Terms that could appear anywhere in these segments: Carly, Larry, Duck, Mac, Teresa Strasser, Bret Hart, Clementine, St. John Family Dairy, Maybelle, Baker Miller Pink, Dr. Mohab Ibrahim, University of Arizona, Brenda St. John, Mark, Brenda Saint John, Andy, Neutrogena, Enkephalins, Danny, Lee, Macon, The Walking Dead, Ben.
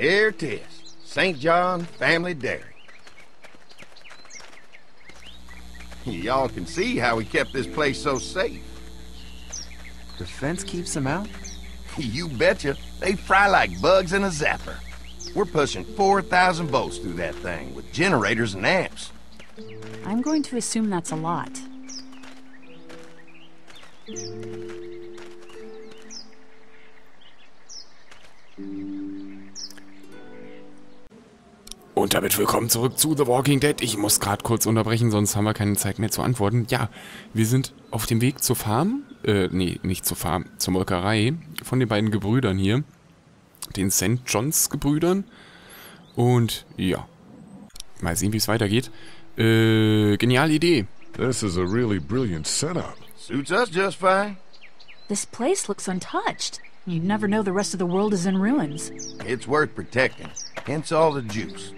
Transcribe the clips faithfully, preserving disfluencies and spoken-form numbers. Here it is, Saint John Family Dairy. Y'all can see how we kept this place so safe. The fence keeps them out? You betcha. They fry like bugs in a zapper. We're pushing four thousand volts through that thing with generators and amps. I'm going to assume that's a lot. Und damit willkommen zurück zu The Walking Dead. Ich muss gerade kurz unterbrechen, sonst haben wir keine Zeit mehr zu antworten. Ja, wir sind auf dem Weg zur Farm. Äh, nee, nicht zur Farm, zur Molkerei. Von den beiden Gebrüdern hier. Den Saint Johns Gebrüdern. Und ja. Mal sehen, wie es weitergeht. Äh, geniale Idee. This is a really brilliant setup. Suits us just fine. This place looks untouched. You'd never know the rest of the world is in ruins. It's worth protecting. Hence all the juice.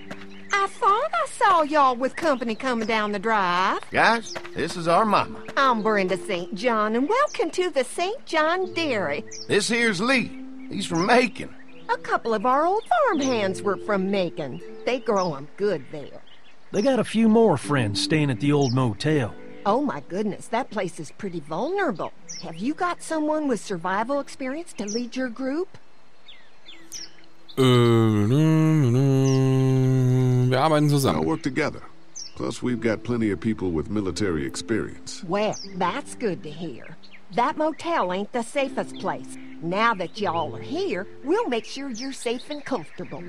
I thought I saw y'all with company coming down the drive. Guys, this is our mama. I'm Brenda Saint John, and welcome to the Saint John Dairy. This here's Lee. He's from Macon. A couple of our old farmhands were from Macon. They grow 'em good there. They got a few more friends staying at the old motel. Oh my goodness, that place is pretty vulnerable. Have you got someone with survival experience to lead your group? Wir arbeiten zusammen. We'll work together. Plus, we've got plenty of people with military experience. Well, that's good to hear. That motel ain't the safest place. Now that y'all are here, we'll make sure you're safe and comfortable.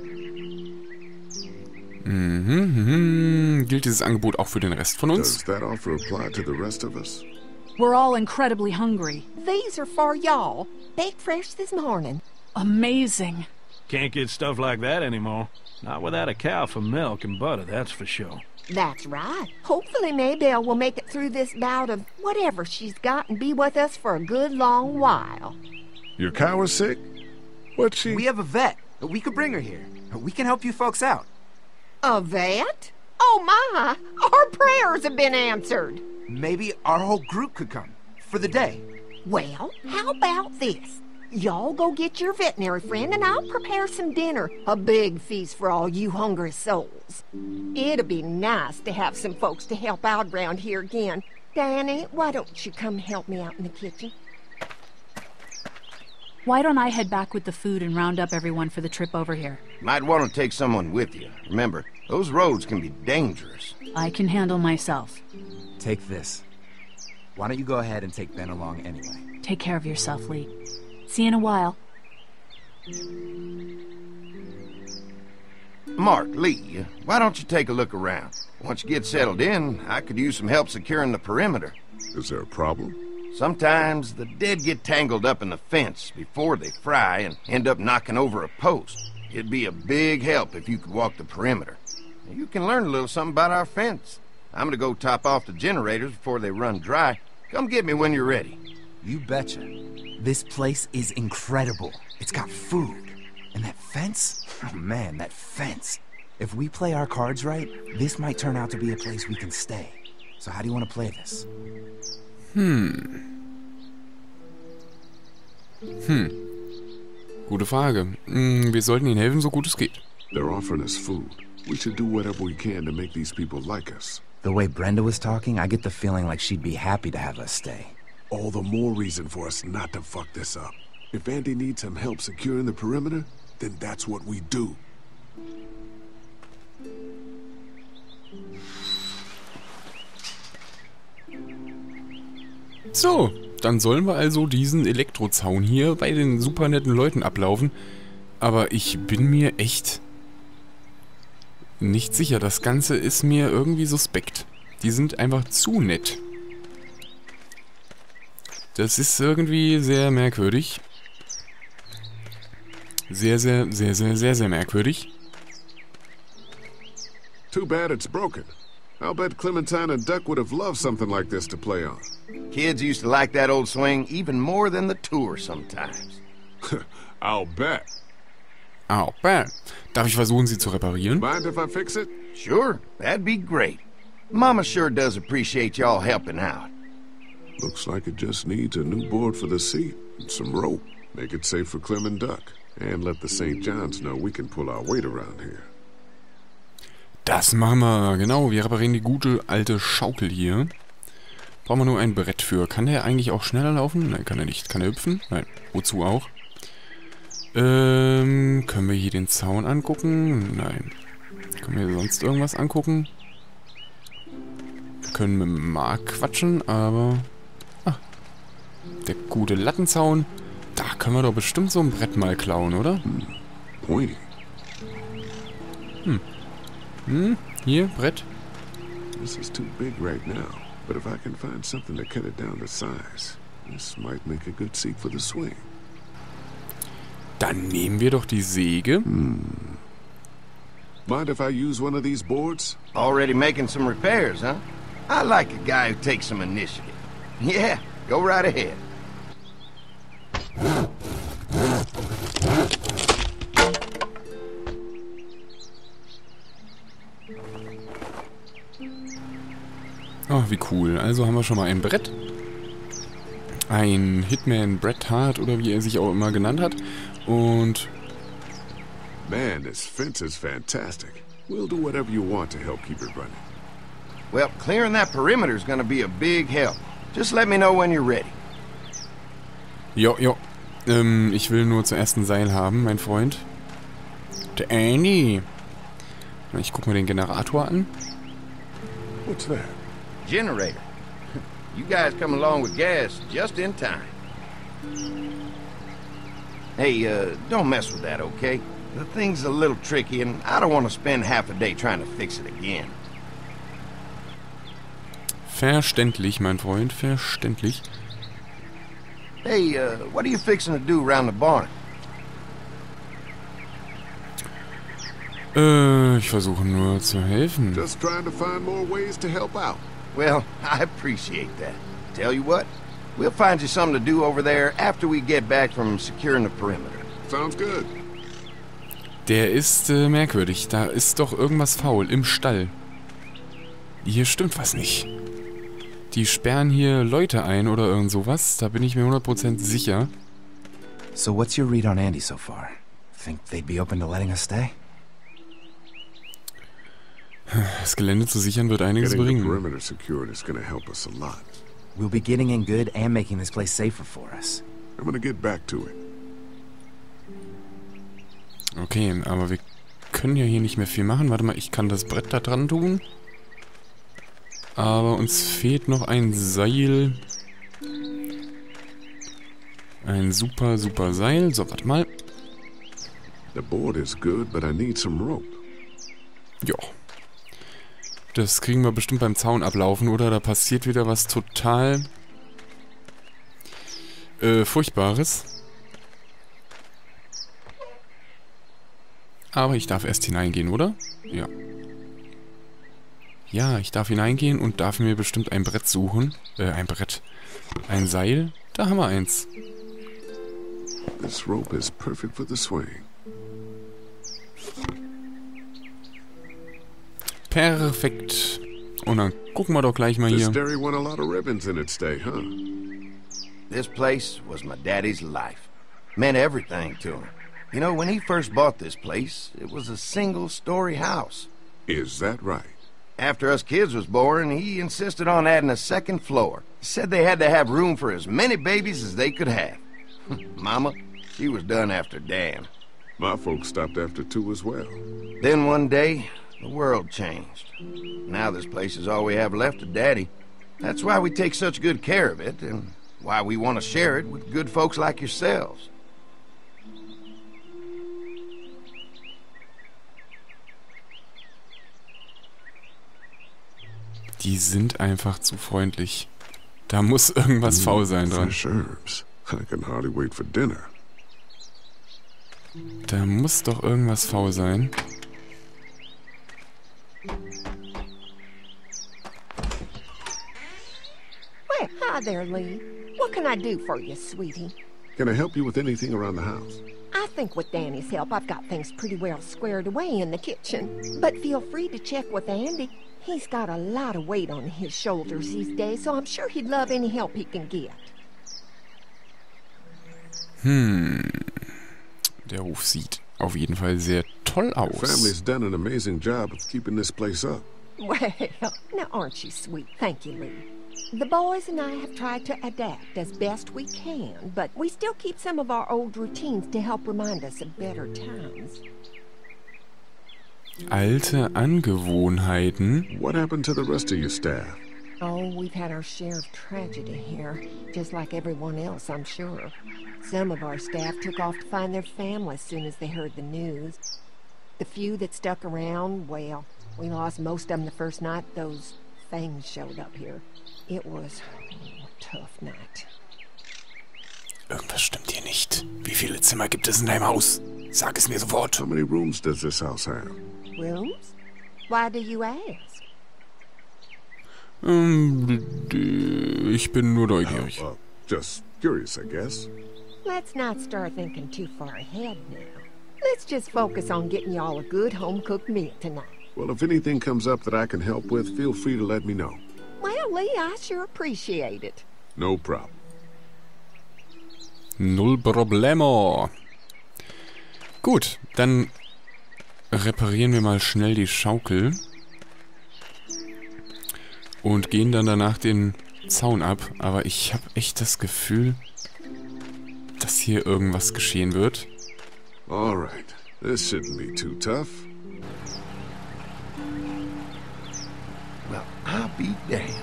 Mm-hmm. Gilt dieses Angebot auch für den Rest von uns? Does that offer apply to the rest of us? We're all incredibly hungry. These are for y'all. Baked fresh this morning. Amazing. Can't get stuff like that anymore. Not without a cow for milk and butter, that's for sure. That's right. Hopefully Maybelle will make it through this bout of whatever she's got and be with us for a good long while. Your cow is sick? What's she... We have a vet. We could bring her here. We can help you folks out. A vet? Oh my! Our prayers have been answered. Maybe our whole group could come. For the day. Well, how about this? Y'all go get your veterinary friend and I'll prepare some dinner. A big feast for all you hungry souls. It'll be nice to have some folks to help out around here again. Danny, why don't you come help me out in the kitchen? Why don't I head back with the food and round up everyone for the trip over here? Might want to take someone with you. Remember, those roads can be dangerous. I can handle myself. Take this. Why don't you go ahead and take Ben along anyway? Take care of yourself, Lee. See you in a while. Mark, Lee, why don't you take a look around? Once you get settled in, I could use some help securing the perimeter. Is there a problem? Sometimes the dead get tangled up in the fence before they fry and end up knocking over a post. It'd be a big help if you could walk the perimeter. You can learn a little something about our fence. I'm gonna go top off the generators before they run dry. Come get me when you're ready. You betcha. This place is incredible. It's got food. And that fence? Oh man, that fence. If we play our cards right, this might turn out to be a place we can stay. So how do you want to play this? Hmm. Hm. Gute Frage. Wir sollten ihnen helfen, so gut es geht. They're offering us food. We should do whatever we can to make these people like us. The way Brenda was talking, I get the feeling like she'd be happy to have us stay. All the more reason for us not to fuck this up. If Andy needs some help securing the perimeter, then that's what we do. So, dann sollen wir also diesen Elektrozaun hier bei den super netten Leuten ablaufen. Aber ich bin mir echt nicht sicher. Das Ganze ist mir irgendwie suspekt. Die sind einfach zu nett. Das ist irgendwie sehr merkwürdig. Sehr, sehr, sehr, sehr, sehr, sehr merkwürdig. Too bad it's broken. I'll bet Clementine and Duck would have loved something like this to play on. Kids used to like that old swing even more than the tour sometimes. I'll bet. I'll bet. Darf ich versuchen, sie zu reparieren? Mind if I fix it? Sure, that'd be great. Mama sure does appreciate y'all helping out. Looks like it just needs a new board for the seat and some rope. Make it safe for Clem and Duck, and let the Saint Johns know we can pull our weight around here. Das machen wir. Genau, wir reparieren die gute alte Schaukel hier. Brauchen wir nur ein Brett für. Kann der eigentlich auch schneller laufen? Nein, kann er nicht. Kann er hüpfen? Nein. Wozu auch? Ähm, können wir hier den Zaun angucken? Nein. Können wir sonst irgendwas angucken? Wir können mit Mark quatschen, aber... Ah. Der gute Lattenzaun. Da können wir doch bestimmt so ein Brett mal klauen, oder? Hm. Hm. Hm, hier, Brett. This is too big right now, but if I can find something to cut it down to size, this might make a good seat for the swing. Dann nehmen wir doch die Säge. Hm. Mind if I use one of these boards? Already making some repairs, huh? I like a guy who takes some initiative. Yeah, go right ahead. Oh, wie cool. Also haben wir schon mal ein Brett. Ein Hitman Bret Hart oder wie er sich auch immer genannt hat. Und... Man, this fence is fantastic. We'll do whatever you want to help keep it running. Well, clearing that perimeter is going to be a big help. Just let me know when you're ready. Jo, jo. Ähm, ich will nur zuerst ein Seil haben, mein Freund. Der Andy. Ich guck mir den Generator an. What's that? Generator. You guys come along with gas just in time. Hey, uh, don't mess with that, okay? The thing's a little tricky, and I don't want to spend half a day trying to fix it again. Verständlich, mein Freund, verständlich. Hey, uh, what are you fixing to do around the barn? Äh, ich versuche nur zu helfen. Just trying to find more ways to help out. Well, I appreciate that. Tell you what, we'll find you something to do over there after we get back from securing the perimeter. Sounds good. Der ist äh, merkwürdig. Da ist doch irgendwas faul im Stall. Hier stimmt was nicht. Die sperren hier Leute ein oder irgend sowas. Da bin ich mir hundert Prozent sicher. So what's your read on Andy so far? Think they'd be open to letting us stay? Das Gelände zu sichern wird einiges bringen. We'll be getting in good and making this place safer for us. I'm gonna get back to it. Okay, aber wir können ja hier nicht mehr viel machen. Warte mal, ich kann das Brett da dran tun. Aber uns fehlt noch ein Seil. Ein super, super Seil. So, warte mal. The board is good, but I need some rope. Jo. Das kriegen wir bestimmt beim Zaun ablaufen, oder? Da passiert wieder was total äh, Furchtbares. Aber ich darf erst hineingehen, oder? Ja. Ja, ich darf hineingehen und darf mir bestimmt ein Brett suchen. Äh, ein Brett. Ein Seil. Da haben wir eins. This rope is perfect for the swing. Perfekt. Und dann gucken wir doch gleich mal hier. This place was my daddy's life. Meant everything to him. You know, when he first bought this place, it was a single-story house. Is that right? After us kids was born, he insisted on adding a second floor. He said they had to have room for as many babies as they could have. Mama, she was done after Dan. My folks stopped after two as well. Then one day... The world changed. Now this place is all we have left of Daddy. That's why we take such good care of it, and why we want to share it with good folks like yourselves. Die sind einfach zu freundlich. Da muss irgendwas mm, faul sein dran. I can hardly wait for dinner. Da muss doch irgendwas faul sein. Well, hi there, Lee. What can I do for you, sweetie? Can I help you with anything around the house? I think with Danny's help, I've got things pretty well squared away in the kitchen. But feel free to check with Andy. He's got a lot of weight on his shoulders these days, so I'm sure he'd love any help he can get. Hm. Der Hof sieht auf jeden Fall sehr toll aus. The family's done an amazing job of keeping this place up. Well, now aren't you sweet? Thank you, Lee. The boys and I have tried to adapt as best we can, but we still keep some of our old routines to help remind us of better times. Alte Angewohnheiten. What happened to the rest of your staff? Oh, we've had our share of tragedy here, just like everyone else, I'm sure. Some of our staff took off to find their family as soon as they heard the news. The few that stuck around, well, we lost most of them the first night those things showed up here. It was a tough night. Irgendwas stimmt hier nicht. Wie viele Zimmer gibt es in deinem Haus? Sag es mir sofort. How many rooms does this house have? Rooms? Why do you ask? Ich bin nur neugierig. Oh, well, just curious, I guess. Let's not start thinking too far ahead now. Let's just focus on getting y'all a good home-cooked meal tonight. Well, if anything comes up that I can help with, feel free to let me know. Well, Lee, I sure appreciate it. No problem. Null problemo. Gut, dann reparieren wir mal schnell die Schaukel. Und gehen dann danach den Zaun ab. Aber ich habe echt das Gefühl, dass hier irgendwas geschehen wird. Alright, this shouldn't be too tough. Well, I'll be damned.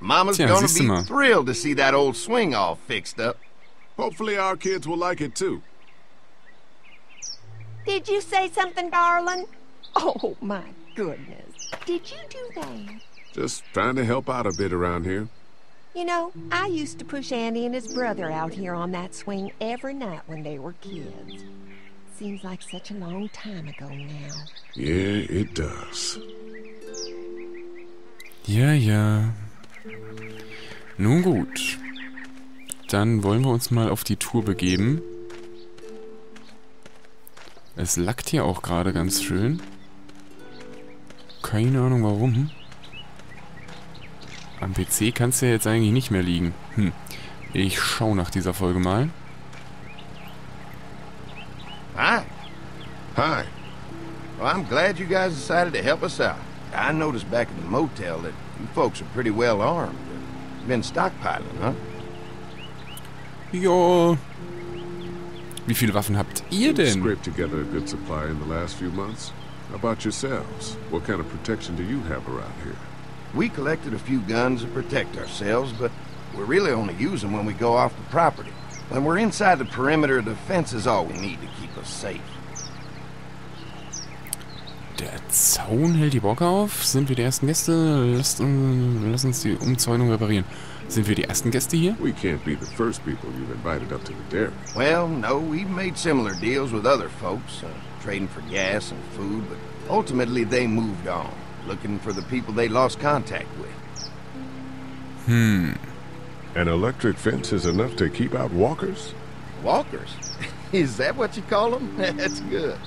Mama's gonna be thrilled to see that old swing all fixed up. Hopefully our kids will like it too. Did you say something, darling? Oh my goodness. Did you do that? Just trying to help out a bit around here. You know, I used to push Andy and his brother out here on that swing every night when they were kids. Seems like such a long time ago now. Yeah, it does. Ja, ja. Nun gut. Dann wollen wir uns mal auf die Tour begeben. Es lackt hier auch gerade ganz schön. Keine Ahnung warum. Am P C kannst du ja jetzt eigentlich nicht mehr liegen. Hm. Ich schau nach dieser Folge mal. Hi. Hi. Well, I'm glad you guys decided to help us out. I noticed back at the motel that you folks are pretty well armed. Been stockpiling, huh? Ja. Wie viele Waffen habt ihr denn? Scraped together a good supply in the last few months. How about yourselves? What kind of protection do you have around here? We collected a few guns to protect ourselves, but we really only use them when we go off the property. When we're inside the perimeter, the fence is all we need to keep us safe. Der Zaun hält die Bocke auf. Sind wir die ersten Gäste? Lasst uns, lass uns die Umzäunung reparieren. Sind wir die ersten Gäste hier? We can't be the first people you've invited up to the dairy. Well, no, we've made similar deals with other folks, uh, trading for gas and food, but ultimately they moved on, looking for the people they lost contact with. Hmm. An electric fence is enough to keep out walkers? Walkers? Is that what you call them? That's good.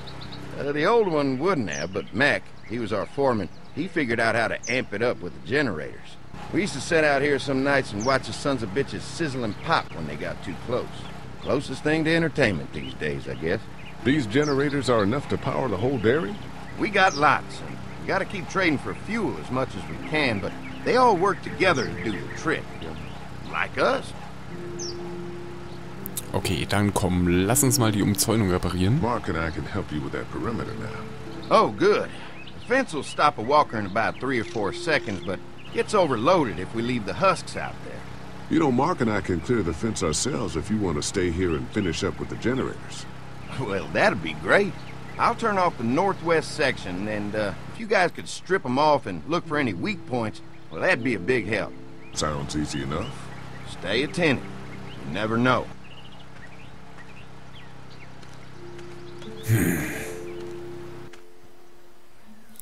Uh, the old one wouldn't have, but Mac, he was our foreman, he figured out how to amp it up with the generators. We used to sit out here some nights and watch the sons of bitches sizzle and pop when they got too close. Closest thing to entertainment these days, I guess. These generators are enough to power the whole dairy? We got lots, and we gotta keep trading for fuel as much as we can, but they all work together to do the trick, like us. Okay, dann komm, lass uns mal die Umzäunung reparieren. Mark and I can help you with that perimeter now. Oh, good. The fence will stop a walker in about three or four seconds, but gets overloaded if we leave the husks out there. You know, Mark and I can clear the fence ourselves if you want to stay here and finish up with the generators. Well, that'd be great. I'll turn off the northwest section, and uh, if you guys could strip them off and look for any weak points, well, that'd be a big help. Sounds easy enough. Stay attentive. You never know. Hm.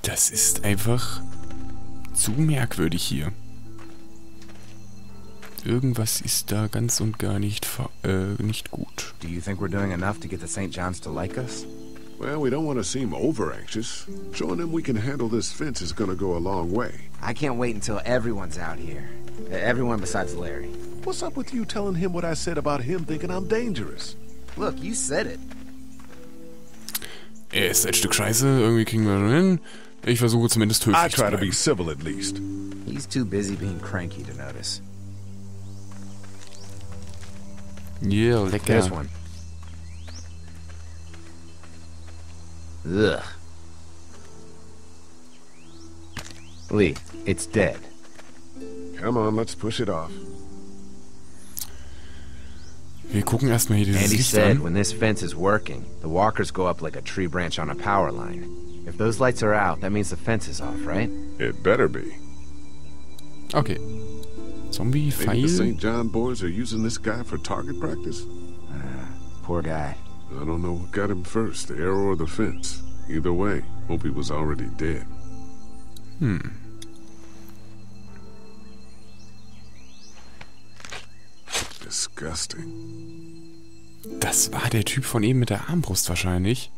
Das ist einfach zu merkwürdig hier. Irgendwas ist da ganz und gar nicht äh, nicht gut. Do you think we're doing enough to get the Saint Johns to like us? Well, we don't want to seem over anxious. Showing them we can handle this fence is going to go a long way. I can't wait until everyone's out here. Everyone besides Larry. What's up with you telling him what I said about him thinking I'm dangerous? Look, you said it. Er ist ein Stück Scheiße, irgendwie kriegen wir schon hin. Ich versuche zumindest höflich I try to be civil at least. He's too busy being cranky to notice. Yeah, lecker. There's one. Ugh. Lee, it's dead. Come on, let's push it off. Wir gucken erstmal hier Andy said, when this fence is working, the walkers go up like a tree branch on a power line. If those lights are out, that means the fence is off, right? It better be. Okay. Zombie fire. The Saint John boys are using this guy for target practice? Uh, poor guy. I don't know what got him first, the arrow or the fence. Either way, hope he was already dead. Hmm. Disgusting. Das war der Typ von eben mit der Armbrust wahrscheinlich.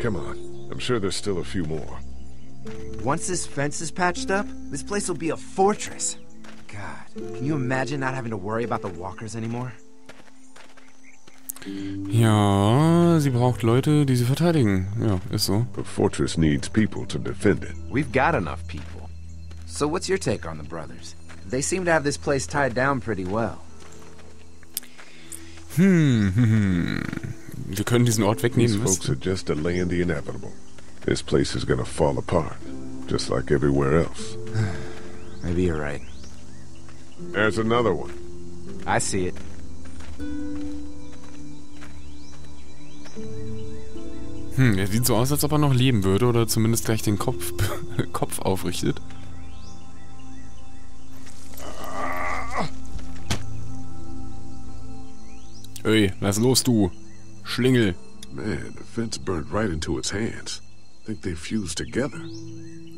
Come on. I'm sure there's still a few more. Once this fence is patched up, this place will be a fortress. God, can you imagine not having to worry about the walkers anymore? Ja, sie braucht Leute, die sie verteidigen. Ja, ist so. The fortress needs people to defend it. We've got enough people. So what's your take on the brothers? They seem to have this place tied down pretty well. Hmm, hmm, hmm. Wir können diesen Ort wegnehmen. These folks are just delaying the inevitable. This place is gonna fall apart, just like everywhere else. Maybe you're right. There's another one. I see it. Hm, er sieht so aus, als ob er noch leben würde oder zumindest gleich den Kopf, Kopf aufrichtet. Ey, lass los, du Schlingel. Man, the fence burned right into its hands. Think they fused together.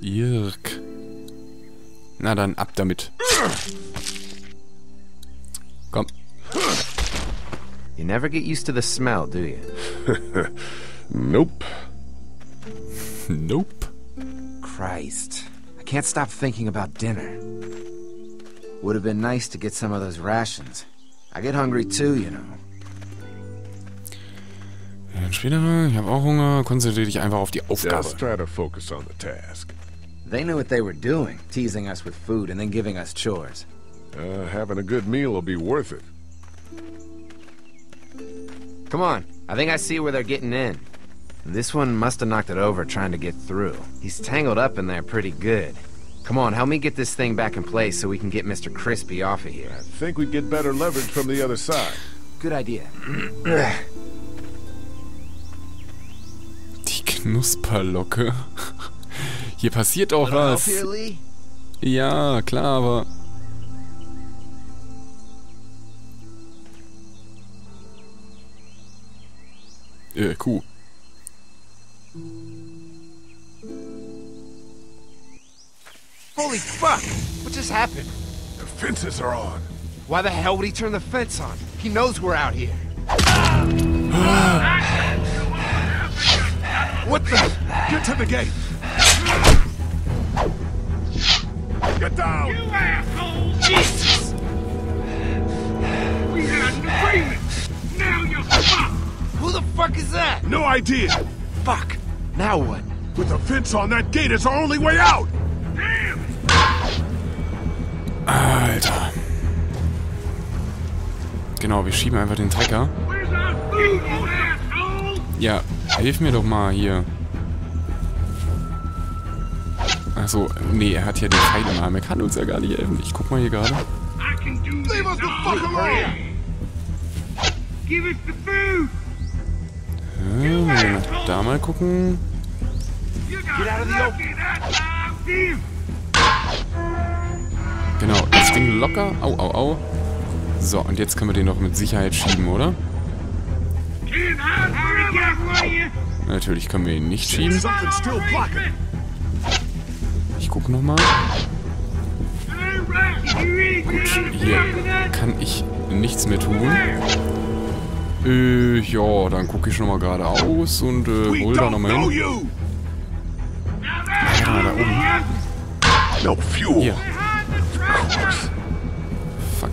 Irk. Na dann, ab damit. Komm. You never get used to the smell, do you? Nope. Nope. Christ. I can't stop thinking about dinner. Would have been nice to get some of those rations. I get hungry too, you know. Später, ich habe auch Hunger. Konzentriere dich einfach auf die Aufgabe. Just try to focus on the task. They knew what they were doing, teasing us with food and then giving us chores. Uh, having a good meal will be worth it. Come on. I think I see where they're getting in. This one must have knocked it over trying to get through. He's tangled up in there pretty good. Come on, help me get this thing back in place so we can get Mister Crispy off of here. I think we'd get better leverage from the other side. Good idea. Die Knusperlocke. Hier passiert auch was. Ja, klar, aber... Äh, Kuh. Holy fuck! What just happened? The fences are on. Why the hell would he turn the fence on? He knows we're out here. What the? Get to the gate! Get down! You asshole! Jesus! We had an agreement! Now you're fucked! Who the fuck is that? No idea. Fuck. Now what? With the fence on that gate, it's our only way out. Damn. Alter. Genau, wir schieben einfach den Trecker. Ja, hilf mir doch mal hier. Achso, nee, er hat ja den Pfeil im Arm. Er kann uns ja gar nicht helfen. Ich guck mal hier gerade. Leave us the fuck alone. Give us the food. Ja, da mal gucken. Genau, das Ding locker. Au, au, au. So, und jetzt können wir den doch mit Sicherheit schieben, oder? Natürlich können wir ihn nicht schieben. Ich guck nochmal. Gut, hier kann ich nichts mehr tun. Äh, ja, dann gucke ich nochmal geradeaus und äh, hol da nochmal hin. Ja, No fuel. Hier. Fuck.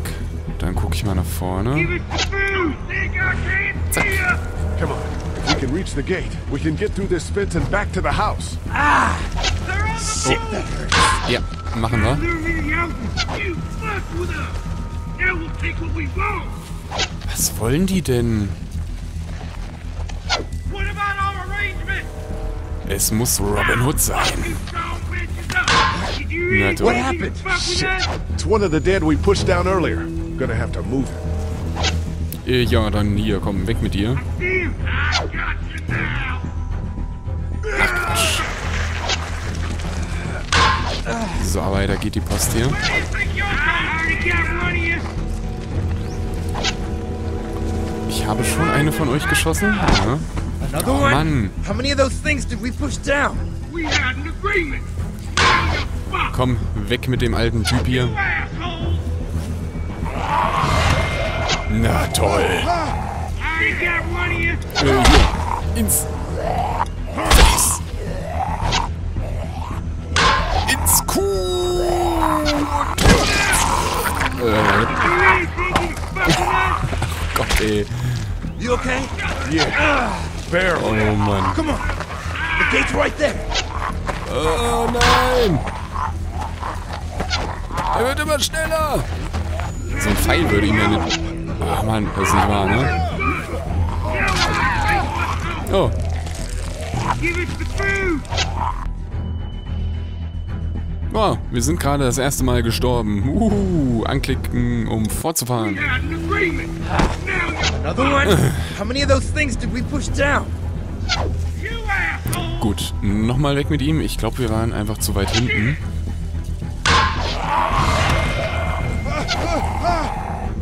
Dann gucke ich mal nach vorne. Zack. Come on. If we can reach the gate, we can get through this fence and back to the house. Ah! Shit. Ja, machen wir. Was wollen die denn? Es muss Robin Hood sein. Not what happened? Shit. It's one of the dead we pushed down earlier. Gonna have to move it. Ja, dann hier, komm, weg mit dir. So, aber da geht die Post hier. Ich habe schon eine von euch geschossen. Ja. Oh Mann. Komm, weg mit dem alten Typ hier. Na toll. Äh, ins... Das. Ins Kuh. Äh. Oh Gott, ey. You okay? Yeah. Barely. Oh Mann. Come on. The gate's right there. Oh nein. Er wird immer schneller! So ein Pfeil würde ihm ja nicht... Ach Mann, das ist nicht wahr, ne? Oh. Wow, wir sind gerade das erste Mal gestorben. Uhu, anklicken, um fortzufahren. Gut, nochmal weg mit ihm. Ich glaube, wir waren einfach zu weit hinten.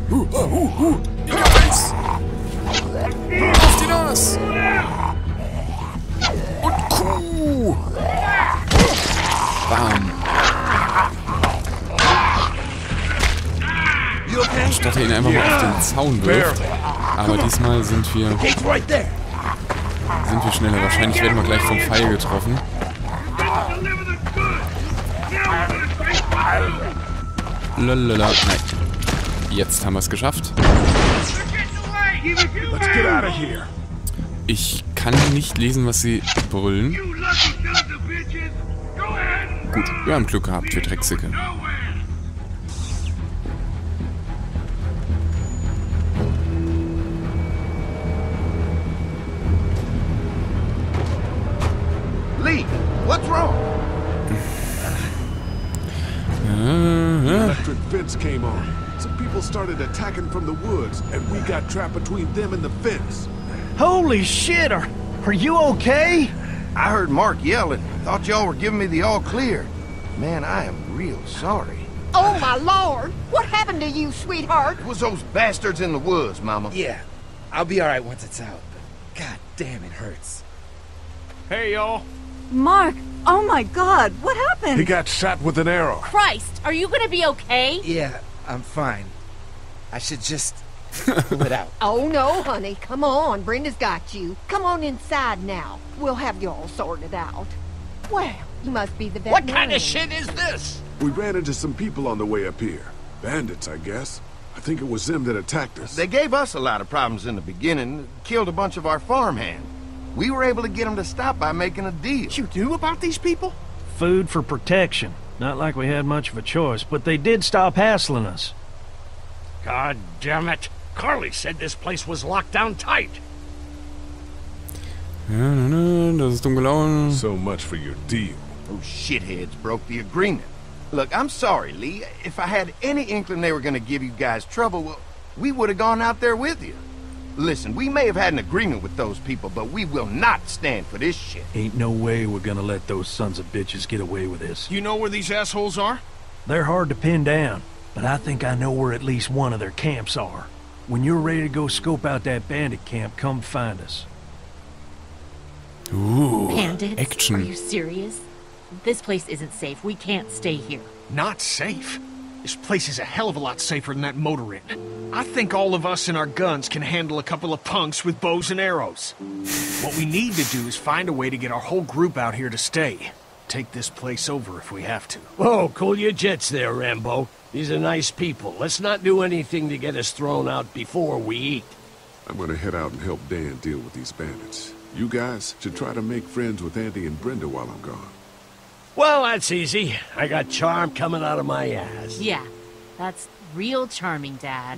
Uh, uh, uh, uh. Auf die Nase! Und Kuh! Bam! Statt er ihn einfach mal auf den Zaun wirft. Aber diesmal sind wir... Sind wir schneller. Wahrscheinlich werden wir gleich vom Pfeil getroffen. Lalalala. Nein. Jetzt haben wir es geschafft. Ich kann nicht lesen, was sie brüllen. Gut, wir haben Glück gehabt, wir Drecksicke. Lee, what's wrong? The electric fence came on. Some people started attacking from the woods, and we got trapped between them and the fence. Holy shit! Are, are you okay? I heard Mark yelling. Thought y'all were giving me the all clear. Man, I am real sorry. Oh, my Lord! What happened to you, sweetheart? It was those bastards in the woods, Mama. Yeah, I'll be all right once it's out. But God damn, it hurts. Hey, y'all. Mark, oh my God, what happened? He got shot with an arrow. Christ, are you gonna be okay? Yeah. I'm fine. I should just pull it out. Oh no, honey. Come on. Brenda's got you. Come on inside now. We'll have you all sorted out. Well, you must be the veterinarian. What kind of shit is this? We ran into some people on the way up here. Bandits, I guess. I think it was them that attacked us. They gave us a lot of problems in the beginning. Killed a bunch of our farmhands. We were able to get them to stop by making a deal. What you do about these people? Food for protection. Not like we had much of a choice, but they did stop hassling us. God damn it. Carly said this place was locked down tight. So much for your deal. Those shitheads broke the agreement. Look, I'm sorry, Lee. If I had any inkling they were going to give you guys trouble, well, we would have gone out there with you. Listen, we may have had an agreement with those people, but we will not stand for this shit. Ain't no way we're gonna let those sons of bitches get away with this. You know where these assholes are? They're hard to pin down, but I think I know where at least one of their camps are. When you're ready to go scope out that bandit camp, come find us. Ooh, bandits? Action. Are you serious? This place isn't safe. We can't stay here. Not safe? This place is a hell of a lot safer than that motor inn. I think all of us and our guns can handle a couple of punks with bows and arrows. What we need to do is find a way to get our whole group out here to stay. take this place over if we have to. Whoa, cool your jets there, Rambo. These are nice people. Let's not do anything to get us thrown out before we eat. I'm gonna head out and help Dan deal with these bandits. You guys should try to make friends with Andy and Brenda while I'm gone. Well, that's easy. I got charm coming out of my ass. Yeah, that's real charming, Dad.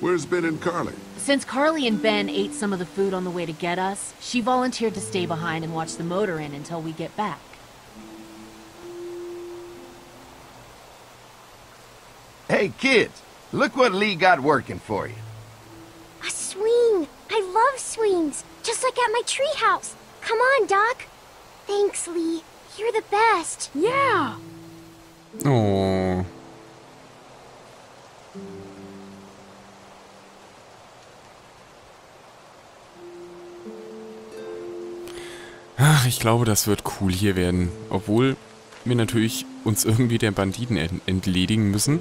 Where's Ben and Carly? Since Carly and Ben ate some of the food on the way to get us, she volunteered to stay behind and watch the motor in until we get back. Hey, kids, look what Lee got working for you. A swing. I love swings, just like at my treehouse. Come on, Doc. Thanks, Lee. You're the best. Yeah. Aww. Ach, ich glaube, das wird cool hier werden. Obwohl wir natürlich uns irgendwie den Banditen entledigen müssen.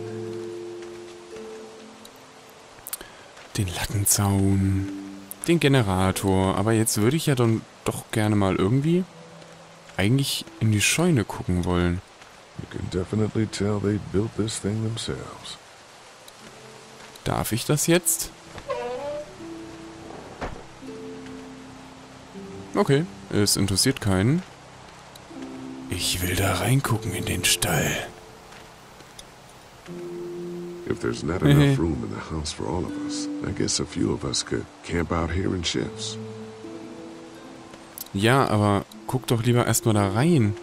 Den Lattenzaun, den Generator. Aber jetzt würde ich ja dann doch gerne mal irgendwie eigentlich in die Scheune gucken wollen. Darf ich das jetzt? Okay, es interessiert keinen. Ich will da reingucken in den Stall. If there's not enough room in the house for all of us, I guess a few of us could camp out here in shifts. Ja, aber guck doch lieber erstmal da rein.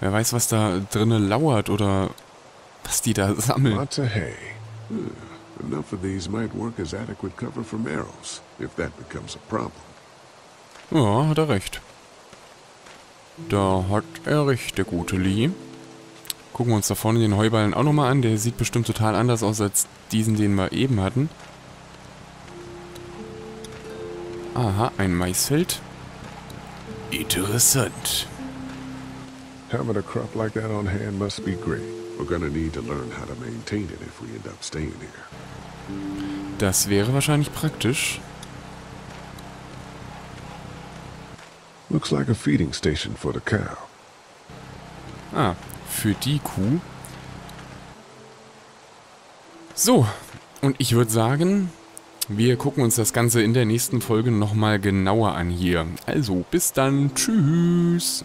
Wer weiß, was da drinnen lauert oder was die da sammeln. Lots of hay. Enough of these might work as adequate cover from arrows, if that becomes a problem. Ja, hat er recht. Da hat er recht, der gute Lee. Gucken wir uns da vorne den Heuballen auch nochmal an. Der sieht bestimmt total anders aus als diesen, den wir eben hatten. Aha, ein Maisfeld. Interessant. Having a crop like that on hand must be great. We're gonna need to learn how to maintain it if we end up staying here. Das wäre wahrscheinlich praktisch. Looks like a feeding station for the cow. Ah, für die Kuh. So, und ich würde sagen, wir gucken uns das Ganze in der nächsten Folge nochmal genauer an hier. Also, bis dann. Tschüss.